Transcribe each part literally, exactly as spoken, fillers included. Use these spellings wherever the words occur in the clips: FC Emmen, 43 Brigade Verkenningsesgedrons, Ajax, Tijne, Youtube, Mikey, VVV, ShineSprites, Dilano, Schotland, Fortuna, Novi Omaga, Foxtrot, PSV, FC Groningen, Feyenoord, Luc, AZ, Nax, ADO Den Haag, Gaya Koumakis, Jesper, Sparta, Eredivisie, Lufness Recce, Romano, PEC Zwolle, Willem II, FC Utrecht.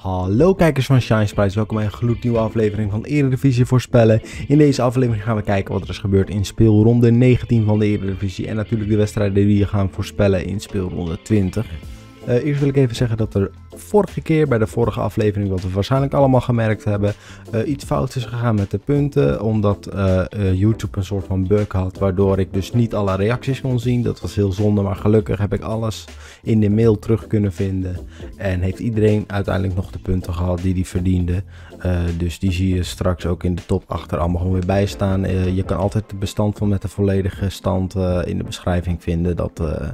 Hallo kijkers van ShineSprites, welkom bij een gloednieuwe aflevering van Eredivisie voorspellen. In deze aflevering gaan we kijken wat er is gebeurd in speelronde negentien van de Eredivisie en natuurlijk de wedstrijden die we gaan voorspellen in speelronde twintig. Uh, eerst wil ik even zeggen dat er vorige keer bij de vorige aflevering, wat we waarschijnlijk allemaal gemerkt hebben, uh, iets fout is gegaan met de punten. Omdat uh, uh, YouTube een soort van bug had, waardoor ik dus niet alle reacties kon zien. Dat was heel zonde, maar gelukkig heb ik alles in de mail terug kunnen vinden. En heeft iedereen uiteindelijk nog de punten gehad die die verdiende. Uh, dus die zie je straks ook in de top achter allemaal gewoon weer bij staan. Uh, je kan altijd het bestand van met de volledige stand uh, in de beschrijving vinden. Dat, uh,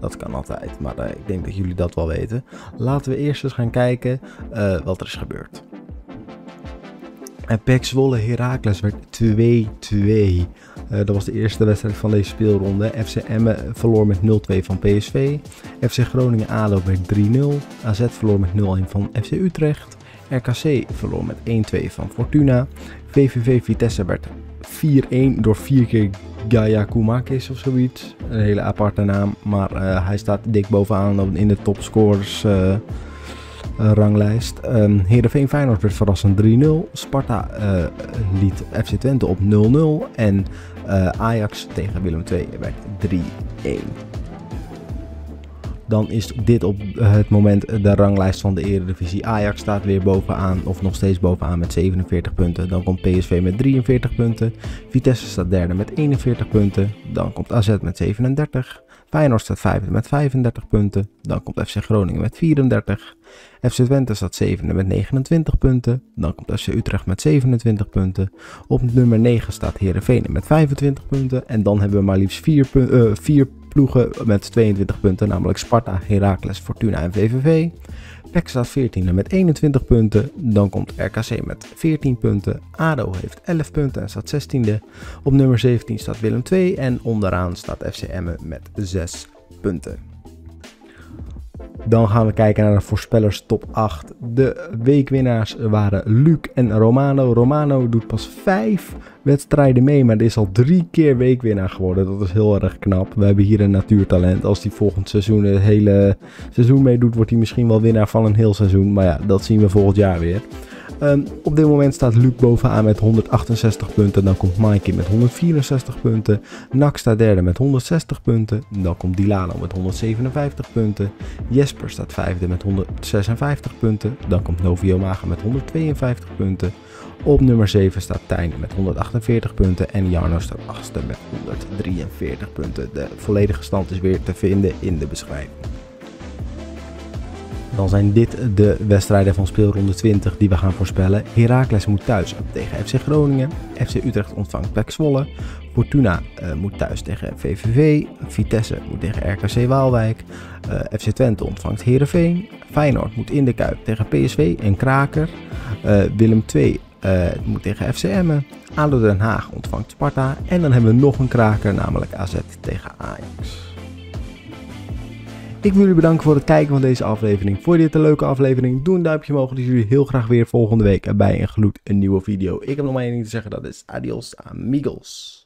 dat kan altijd, maar uh, ik denk dat jullie dat wel weten. Laten we eerst eens gaan kijken uh, wat er is gebeurd. En P E C Zwolle Heracles werd twee twee. Uh, dat was de eerste wedstrijd van deze speelronde. F C Emmen verloor met nul twee van P S V. F C Groningen A D O werd drie nul. A Z verloor met nul een van F C Utrecht. R K C verloor met één twee van Fortuna. V V V Vitesse werd vier een door vier keer Gaya Koumakis of zoiets. Een hele aparte naam, maar uh, hij staat dik bovenaan in de topscorers uh, uh, ranglijst. Um, Heerenveen Feyenoord werd verrassend drie nul. Sparta uh, liet F C Twente op nul nul. En uh, Ajax tegen Willem twee werd drie een. Dan is dit op het moment de ranglijst van de Eredivisie. Ajax staat weer bovenaan, of nog steeds bovenaan met zevenenveertig punten. Dan komt P S V met drieënveertig punten. Vitesse staat derde met eenenveertig punten. Dan komt A Z met zevenendertig. Feyenoord staat vijfde met vijfendertig punten. Dan komt F C Groningen met vierendertig. F C Twente staat zevende met negenentwintig punten. Dan komt F C Utrecht met zevenentwintig punten. Op nummer negen staat Heerenveen met vijfentwintig punten. En dan hebben we maar liefst vier punten. Uh, ploegen met tweeëntwintig punten, namelijk Sparta, Heracles, Fortuna en V V V. P E C staat veertiende met eenentwintig punten, dan komt R K C met veertien punten, A D O heeft elf punten en staat zestiende. Op nummer zeventien staat Willem twee en onderaan staat F C Emmen met zes punten. Dan gaan we kijken naar de voorspellers top acht. De weekwinnaars waren Luc en Romano. Romano doet pas vijf wedstrijden mee, maar is al drie keer weekwinnaar geworden. Dat is heel erg knap. We hebben hier een natuurtalent. Als hij volgend seizoen het hele seizoen meedoet, wordt hij misschien wel winnaar van een heel seizoen. Maar ja, dat zien we volgend jaar weer. Um, op dit moment staat Luc bovenaan met honderdachtenzestig punten. Dan komt Mikey met honderdvierenzestig punten. Nax staat derde met honderdzestig punten. Dan komt Dilano met honderdzevenenvijftig punten. Jesper staat vijfde met honderdzesenvijftig punten. Dan komt Novi Omaga met honderdtweeënvijftig punten. Op nummer zeven staat Tijne met honderdachtenveertig punten. En Jarno staat achtste met honderddrieënveertig punten. De volledige stand is weer te vinden in de beschrijving. Dan zijn dit de wedstrijden van speelronde twintig die we gaan voorspellen. Heracles moet thuis tegen F C Groningen. F C Utrecht ontvangt P E C Zwolle. Fortuna uh, moet thuis tegen V V V. Vitesse moet tegen R K C Waalwijk. Uh, F C Twente ontvangt Heerenveen. Feyenoord moet in de Kuip tegen P S V en Kraker. Uh, Willem twee uh, moet tegen F C Emmen. A D O Den Haag ontvangt Sparta. En dan hebben we nog een kraker, namelijk A Z tegen Ajax. Ik wil jullie bedanken voor het kijken van deze aflevering. Vond je dit een leuke aflevering? Doe een duimpje omhoog. Dan zien jullie heel graag weer volgende week bij een gloed een nieuwe video. Ik heb nog maar één ding te zeggen. Dat is adios amigos.